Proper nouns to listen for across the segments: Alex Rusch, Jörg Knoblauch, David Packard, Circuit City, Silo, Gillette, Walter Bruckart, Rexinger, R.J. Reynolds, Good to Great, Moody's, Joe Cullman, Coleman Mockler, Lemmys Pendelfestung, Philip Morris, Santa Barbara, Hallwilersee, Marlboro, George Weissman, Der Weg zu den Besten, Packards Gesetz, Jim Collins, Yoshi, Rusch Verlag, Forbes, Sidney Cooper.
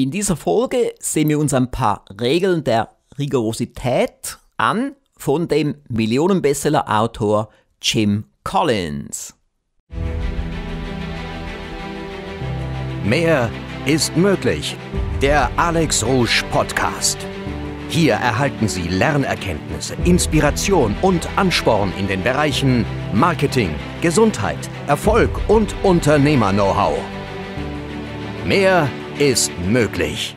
In dieser Folge sehen wir uns ein paar Regeln der Rigorosität an von dem Millionenbestseller-Autor Jim Collins. Mehr ist möglich. Der Alex Rusch Podcast. Hier erhalten Sie Lernerkenntnisse, Inspiration und Ansporn in den Bereichen Marketing, Gesundheit, Erfolg und Unternehmer-Know-how. Mehr ist möglich.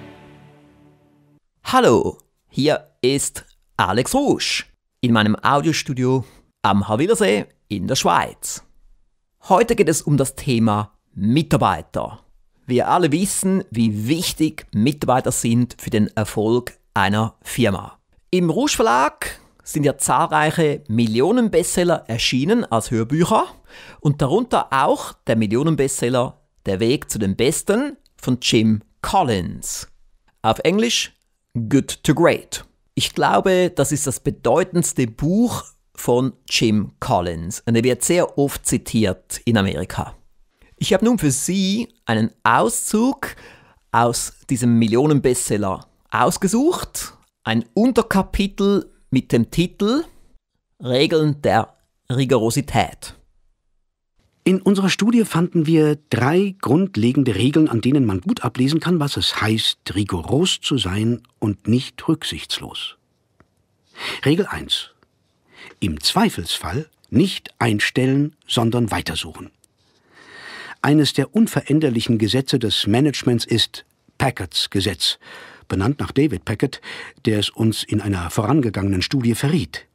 Hallo, hier ist Alex Rusch in meinem Audiostudio am Hallwilersee in der Schweiz. Heute geht es um das Thema Mitarbeiter. Wir alle wissen, wie wichtig Mitarbeiter sind für den Erfolg einer Firma. Im Rusch Verlag sind ja zahlreiche Millionenbestseller erschienen als Hörbücher und darunter auch der Millionenbestseller Der Weg zu den Besten von Jim Collins. Auf Englisch Good to Great. Ich glaube, das ist das bedeutendste Buch von Jim Collins und er wird sehr oft zitiert in Amerika. Ich habe nun für Sie einen Auszug aus diesem Millionenbestseller ausgesucht, ein Unterkapitel mit dem Titel Regeln der Rigorosität. In unserer Studie fanden wir 3 grundlegende Regeln, an denen man gut ablesen kann, was es heißt, rigoros zu sein und nicht rücksichtslos. Regel 1. Im Zweifelsfall nicht einstellen, sondern weitersuchen. Eines der unveränderlichen Gesetze des Managements ist Packards Gesetz, benannt nach David Packard, der es uns in einer vorangegangenen Studie verriet.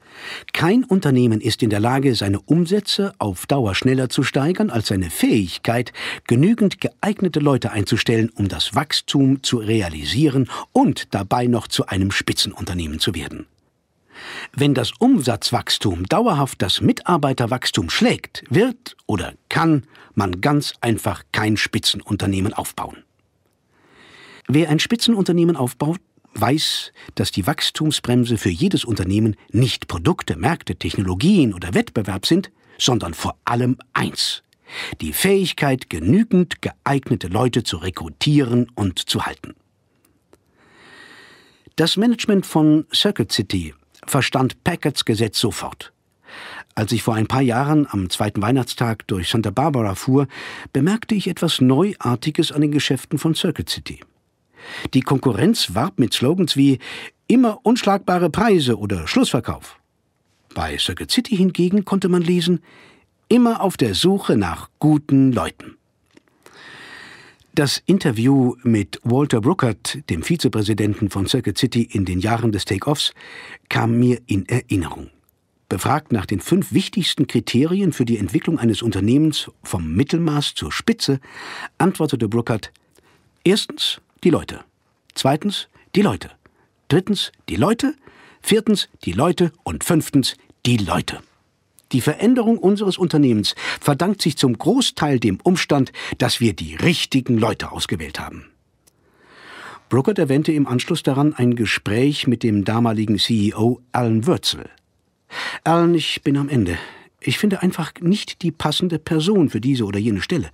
Kein Unternehmen ist in der Lage, seine Umsätze auf Dauer schneller zu steigern als seine Fähigkeit, genügend geeignete Leute einzustellen, um das Wachstum zu realisieren und dabei noch zu einem Spitzenunternehmen zu werden. Wenn das Umsatzwachstum dauerhaft das Mitarbeiterwachstum schlägt, wird oder kann man ganz einfach kein Spitzenunternehmen aufbauen. Wer ein Spitzenunternehmen aufbaut, weiß, dass die Wachstumsbremse für jedes Unternehmen nicht Produkte, Märkte, Technologien oder Wettbewerb sind, sondern vor allem eins: die Fähigkeit, genügend geeignete Leute zu rekrutieren und zu halten. Das Management von Circuit City verstand Packards Gesetz sofort. Als ich vor ein paar Jahren am 2. Weihnachtstag durch Santa Barbara fuhr, bemerkte ich etwas Neuartiges an den Geschäften von Circuit City. Die Konkurrenz warb mit Slogans wie »Immer unschlagbare Preise« oder »Schlussverkauf«. Bei Circuit City hingegen konnte man lesen »Immer auf der Suche nach guten Leuten«. Das Interview mit Walter Bruckart, dem Vizepräsidenten von Circuit City in den Jahren des Take-Offs, kam mir in Erinnerung. Befragt nach den 5 wichtigsten Kriterien für die Entwicklung eines Unternehmens vom Mittelmaß zur Spitze, antwortete Bruckart: Erstens, die Leute. Zweitens, die Leute. Drittens, die Leute. Viertens, die Leute. Und 5. die Leute. Die Veränderung unseres Unternehmens verdankt sich zum Großteil dem Umstand, dass wir die richtigen Leute ausgewählt haben. Bruckart erwähnte im Anschluss daran ein Gespräch mit dem damaligen CEO Alan Wurtzel. Alan, ich bin am Ende. Ich finde einfach nicht die passende Person für diese oder jene Stelle.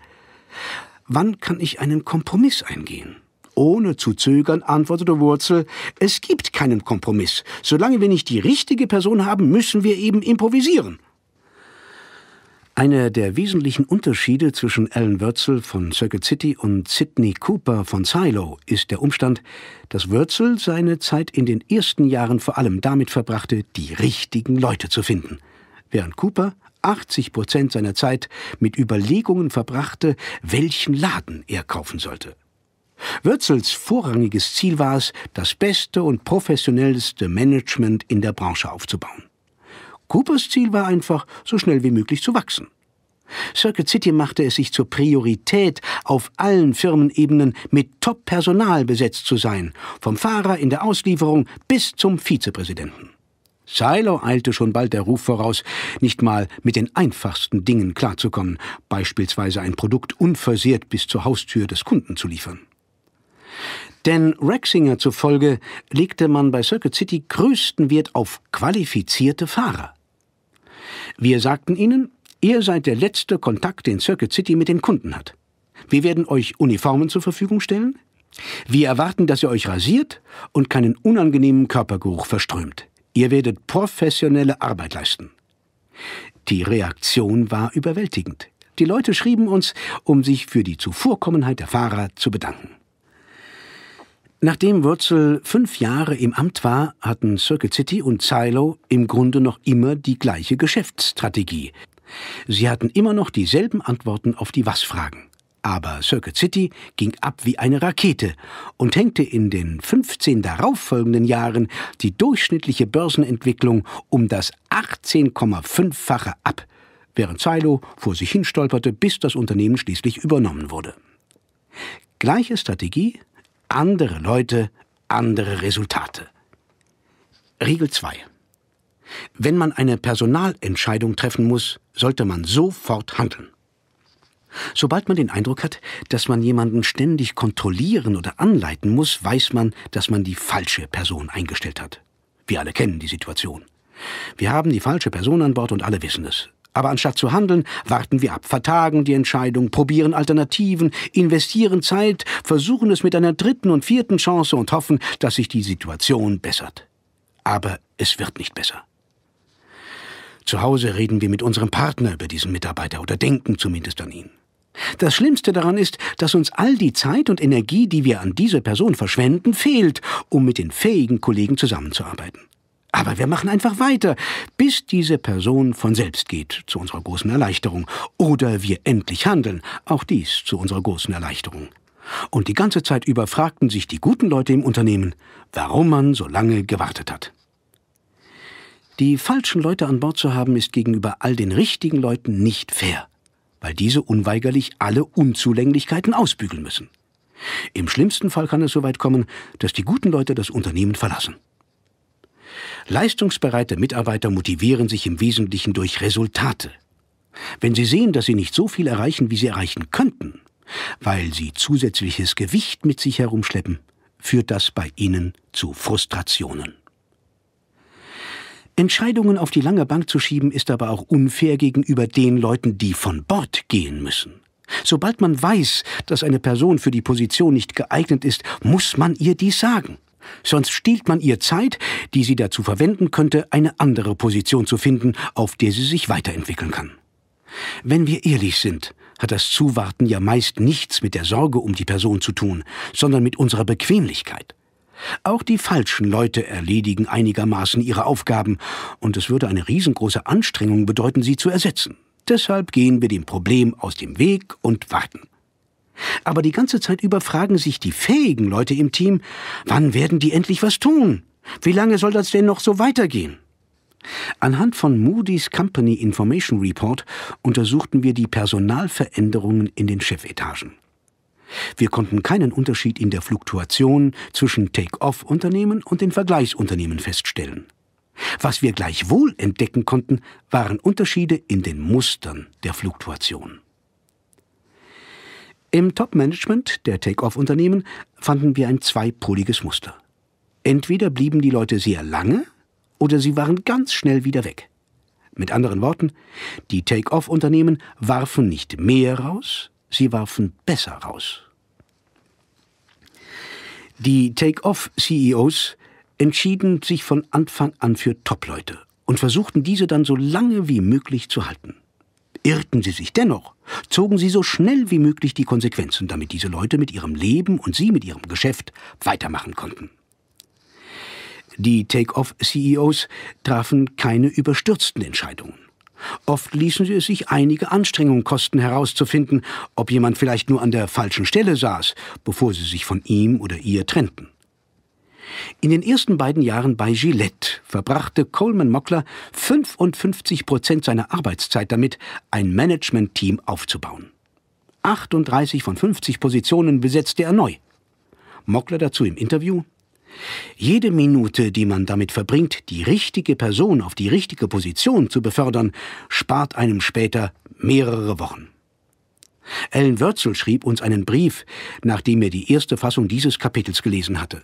Wann kann ich einen Kompromiss eingehen? Ohne zu zögern antwortete Wurzel: Es gibt keinen Kompromiss. Solange wir nicht die richtige Person haben, müssen wir eben improvisieren. Einer der wesentlichen Unterschiede zwischen Alan Wurzel von Circuit City und Sidney Cooper von Silo ist der Umstand, dass Wurzel seine Zeit in den ersten Jahren vor allem damit verbrachte, die richtigen Leute zu finden, während Cooper 80% seiner Zeit mit Überlegungen verbrachte, welchen Laden er kaufen sollte. Wurzels vorrangiges Ziel war es, das beste und professionellste Management in der Branche aufzubauen. Coopers Ziel war einfach, so schnell wie möglich zu wachsen. Circuit City machte es sich zur Priorität, auf allen Firmenebenen mit Top-Personal besetzt zu sein, vom Fahrer in der Auslieferung bis zum Vizepräsidenten. Silo eilte schon bald der Ruf voraus, nicht mal mit den einfachsten Dingen klarzukommen, beispielsweise ein Produkt unversehrt bis zur Haustür des Kunden zu liefern. Denn Rexinger zufolge legte man bei Circuit City größten Wert auf qualifizierte Fahrer. Wir sagten ihnen, ihr seid der letzte Kontakt, den Circuit City mit den Kunden hat. Wir werden euch Uniformen zur Verfügung stellen, Wir erwarten, dass ihr euch rasiert und keinen unangenehmen Körpergeruch verströmt. Ihr werdet professionelle Arbeit leisten. Die Reaktion war überwältigend. Die Leute schrieben uns, um sich für die Zuvorkommenheit der Fahrer zu bedanken. Nachdem Wurtzel 5 Jahre im Amt war, hatten Circuit City und Silo im Grunde noch immer die gleiche Geschäftsstrategie. Sie hatten immer noch dieselben Antworten auf die Was-Fragen. Aber Circuit City ging ab wie eine Rakete und hängte in den 15 darauffolgenden Jahren die durchschnittliche Börsenentwicklung um das 18,5-fache ab, während Silo vor sich hin stolperte, bis das Unternehmen schließlich übernommen wurde. Gleiche Strategie, andere Leute, andere Resultate. Regel 2. Wenn man eine Personalentscheidung treffen muss, sollte man sofort handeln. Sobald man den Eindruck hat, dass man jemanden ständig kontrollieren oder anleiten muss, weiß man, dass man die falsche Person eingestellt hat. Wir alle kennen die Situation. Wir haben die falsche Person an Bord und alle wissen es. Aber anstatt zu handeln, warten wir ab, vertagen die Entscheidung, probieren Alternativen, investieren Zeit, versuchen es mit einer 3. und 4. Chance und hoffen, dass sich die Situation bessert. Aber es wird nicht besser. Zu Hause reden wir mit unserem Partner über diesen Mitarbeiter oder denken zumindest an ihn. Das Schlimmste daran ist, dass uns all die Zeit und Energie, die wir an diese Person verschwenden, fehlt, um mit den fähigen Kollegen zusammenzuarbeiten. Aber wir machen einfach weiter, bis diese Person von selbst geht, zu unserer großen Erleichterung. Oder wir endlich handeln, auch dies zu unserer großen Erleichterung. Und die ganze Zeit über fragten sich die guten Leute im Unternehmen, warum man so lange gewartet hat. Die falschen Leute an Bord zu haben, ist gegenüber all den richtigen Leuten nicht fair, weil diese unweigerlich alle Unzulänglichkeiten ausbügeln müssen. Im schlimmsten Fall kann es so weit kommen, dass die guten Leute das Unternehmen verlassen. Leistungsbereite Mitarbeiter motivieren sich im Wesentlichen durch Resultate. Wenn sie sehen, dass sie nicht so viel erreichen, wie sie erreichen könnten, weil sie zusätzliches Gewicht mit sich herumschleppen, führt das bei ihnen zu Frustrationen. Entscheidungen auf die lange Bank zu schieben, ist aber auch unfair gegenüber den Leuten, die von Bord gehen müssen. Sobald man weiß, dass eine Person für die Position nicht geeignet ist, muss man ihr dies sagen. Sonst stiehlt man ihr Zeit, die sie dazu verwenden könnte, eine andere Position zu finden, auf der sie sich weiterentwickeln kann. Wenn wir ehrlich sind, hat das Zuwarten ja meist nichts mit der Sorge um die Person zu tun, sondern mit unserer Bequemlichkeit. Auch die falschen Leute erledigen einigermaßen ihre Aufgaben, und es würde eine riesengroße Anstrengung bedeuten, sie zu ersetzen. Deshalb gehen wir dem Problem aus dem Weg und warten. Aber die ganze Zeit über fragen sich die fähigen Leute im Team, wann werden die endlich was tun? Wie lange soll das denn noch so weitergehen? Anhand von Moody's Company Information Report untersuchten wir die Personalveränderungen in den Chefetagen. Wir konnten keinen Unterschied in der Fluktuation zwischen Take-Off-Unternehmen und den Vergleichsunternehmen feststellen. Was wir gleichwohl entdecken konnten, waren Unterschiede in den Mustern der Fluktuation. Im Top-Management der Take-Off-Unternehmen fanden wir ein zweipoliges Muster. Entweder blieben die Leute sehr lange oder sie waren ganz schnell wieder weg. Mit anderen Worten, die Take-Off-Unternehmen warfen nicht mehr raus, sie warfen besser raus. Die Take-Off-CEOs entschieden sich von Anfang an für Top-Leute und versuchten, diese dann so lange wie möglich zu halten. Irrten sie sich dennoch, zogen sie so schnell wie möglich die Konsequenzen, damit diese Leute mit ihrem Leben und sie mit ihrem Geschäft weitermachen konnten. Die Take-Off-CEOs trafen keine überstürzten Entscheidungen. Oft ließen sie es sich einige Anstrengungen kosten, herauszufinden, ob jemand vielleicht nur an der falschen Stelle saß, bevor sie sich von ihm oder ihr trennten. In den ersten beiden Jahren bei Gillette verbrachte Coleman Mockler 55% seiner Arbeitszeit damit, ein Management-Team aufzubauen. 38 von 50 Positionen besetzte er neu. Mockler dazu im Interview: Jede Minute, die man damit verbringt, die richtige Person auf die richtige Position zu befördern, spart einem später mehrere Wochen. Alan Wurtzel schrieb uns einen Brief, nachdem er die erste Fassung dieses Kapitels gelesen hatte.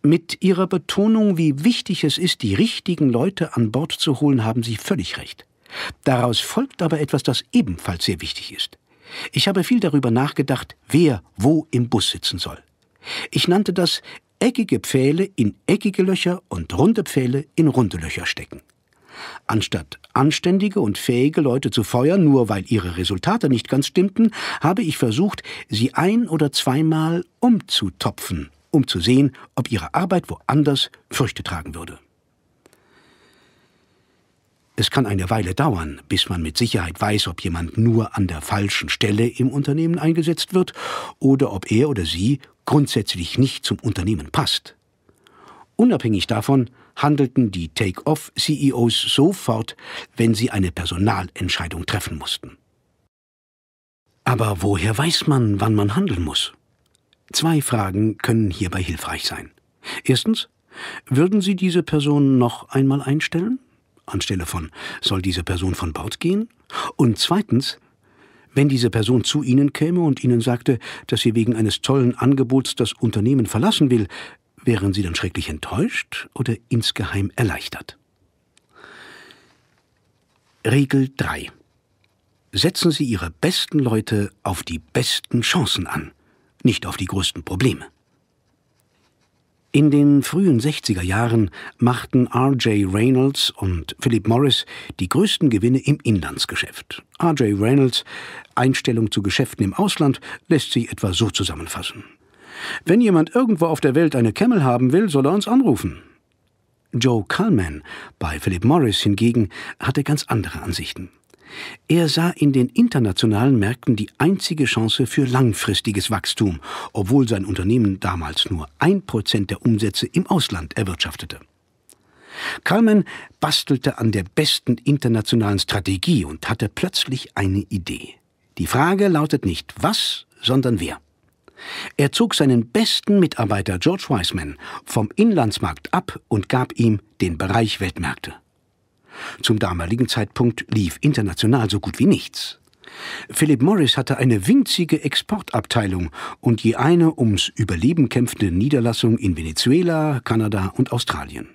Mit ihrer Betonung, wie wichtig es ist, die richtigen Leute an Bord zu holen, haben Sie völlig recht. Daraus folgt aber etwas, das ebenfalls sehr wichtig ist. Ich habe viel darüber nachgedacht, wer wo im Bus sitzen soll. Ich nannte das eckige Pfähle in eckige Löcher und runde Pfähle in runde Löcher stecken. Anstatt anständige und fähige Leute zu feuern, nur weil ihre Resultate nicht ganz stimmten, habe ich versucht, sie ein- oder zweimal umzutopfen, um zu sehen, ob ihre Arbeit woanders Früchte tragen würde. Es kann eine Weile dauern, bis man mit Sicherheit weiß, ob jemand nur an der falschen Stelle im Unternehmen eingesetzt wird oder ob er oder sie grundsätzlich nicht zum Unternehmen passt. Unabhängig davon handelten die Take-Off-CEOs sofort, wenn sie eine Personalentscheidung treffen mussten. Aber woher weiß man, wann man handeln muss? Zwei Fragen können hierbei hilfreich sein. Erstens, würden Sie diese Person noch einmal einstellen? Anstelle von, soll diese Person von Bord gehen? Und zweitens, wenn diese Person zu Ihnen käme und Ihnen sagte, dass sie wegen eines tollen Angebots das Unternehmen verlassen will, wären Sie dann schrecklich enttäuscht oder insgeheim erleichtert? Regel 3. Setzen Sie Ihre besten Leute auf die besten Chancen an, nicht auf die größten Probleme. In den frühen 60er Jahren machten R.J. Reynolds und Philip Morris die größten Gewinne im Inlandsgeschäft. R.J. Reynolds, Einstellung zu Geschäften im Ausland, lässt sich etwa so zusammenfassen. Wenn jemand irgendwo auf der Welt eine Camel haben will, soll er uns anrufen. Joe Cullman bei Philip Morris hingegen hatte ganz andere Ansichten. Er sah in den internationalen Märkten die einzige Chance für langfristiges Wachstum, obwohl sein Unternehmen damals nur 1% der Umsätze im Ausland erwirtschaftete. Cullman bastelte an der besten internationalen Strategie und hatte plötzlich eine Idee. Die Frage lautet nicht was, sondern wer. Er zog seinen besten Mitarbeiter George Weissman vom Inlandsmarkt ab und gab ihm den Bereich Weltmärkte. Zum damaligen Zeitpunkt lief international so gut wie nichts. Philip Morris hatte eine winzige Exportabteilung und je eine ums Überleben kämpfende Niederlassung in Venezuela, Kanada und Australien.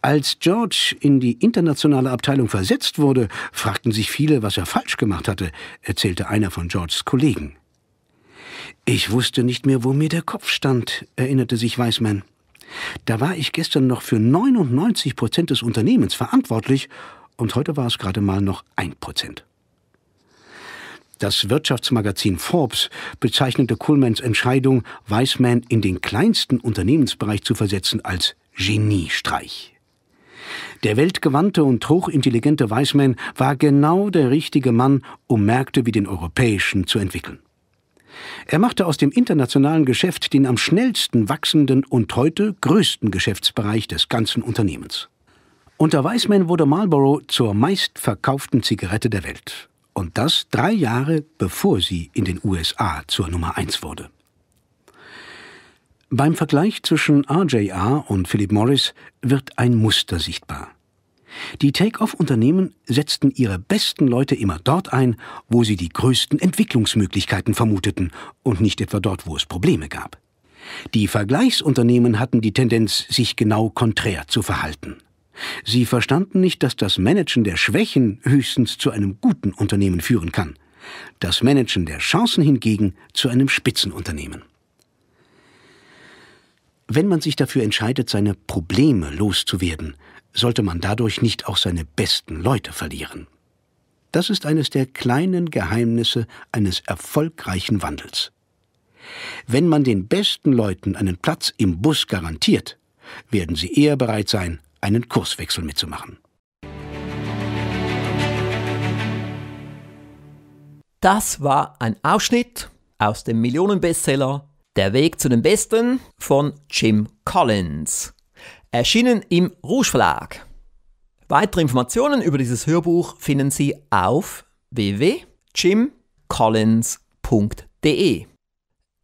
Als George in die internationale Abteilung versetzt wurde, fragten sich viele, was er falsch gemacht hatte, erzählte einer von Georges Kollegen. »Ich wusste nicht mehr, wo mir der Kopf stand«, erinnerte sich Weissman. »Da war ich gestern noch für 99% des Unternehmens verantwortlich und heute war es gerade mal noch 1%.« Das Wirtschaftsmagazin Forbes bezeichnete Cullmans Entscheidung, Weissman in den kleinsten Unternehmensbereich zu versetzen, als Geniestreich. Der weltgewandte und hochintelligente Weissman war genau der richtige Mann, um Märkte wie den europäischen zu entwickeln. Er machte aus dem internationalen Geschäft den am schnellsten wachsenden und heute größten Geschäftsbereich des ganzen Unternehmens. Unter Weissman wurde Marlboro zur meistverkauften Zigarette der Welt. Und das 3 Jahre, bevor sie in den USA zur Nummer 1 wurde. Beim Vergleich zwischen RJR und Philip Morris wird ein Muster sichtbar. Die Take-Off-Unternehmen setzten ihre besten Leute immer dort ein, wo sie die größten Entwicklungsmöglichkeiten vermuteten und nicht etwa dort, wo es Probleme gab. Die Vergleichsunternehmen hatten die Tendenz, sich genau konträr zu verhalten. Sie verstanden nicht, dass das Managen der Schwächen höchstens zu einem guten Unternehmen führen kann, das Managen der Chancen hingegen zu einem Spitzenunternehmen. Wenn man sich dafür entscheidet, seine Probleme loszuwerden, sollte man dadurch nicht auch seine besten Leute verlieren. Das ist eines der kleinen Geheimnisse eines erfolgreichen Wandels. Wenn man den besten Leuten einen Platz im Bus garantiert, werden sie eher bereit sein, einen Kurswechsel mitzumachen. Das war ein Ausschnitt aus dem Millionenbestseller Der Weg zu den Besten von Jim Collins. Erschienen im Rusch Verlag. Weitere Informationen über dieses Hörbuch finden Sie auf www.jimcollins.de.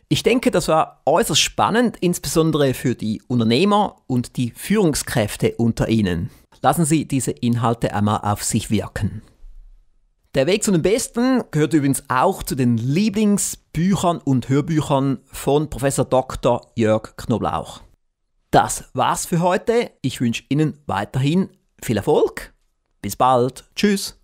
Ich denke, das war äußerst spannend, insbesondere für die Unternehmer und die Führungskräfte unter Ihnen. Lassen Sie diese Inhalte einmal auf sich wirken. Der Weg zu den Besten gehört übrigens auch zu den Lieblingsbüchern und Hörbüchern von Professor Dr. Jörg Knoblauch. Das war's für heute. Ich wünsche Ihnen weiterhin viel Erfolg. Bis bald. Tschüss.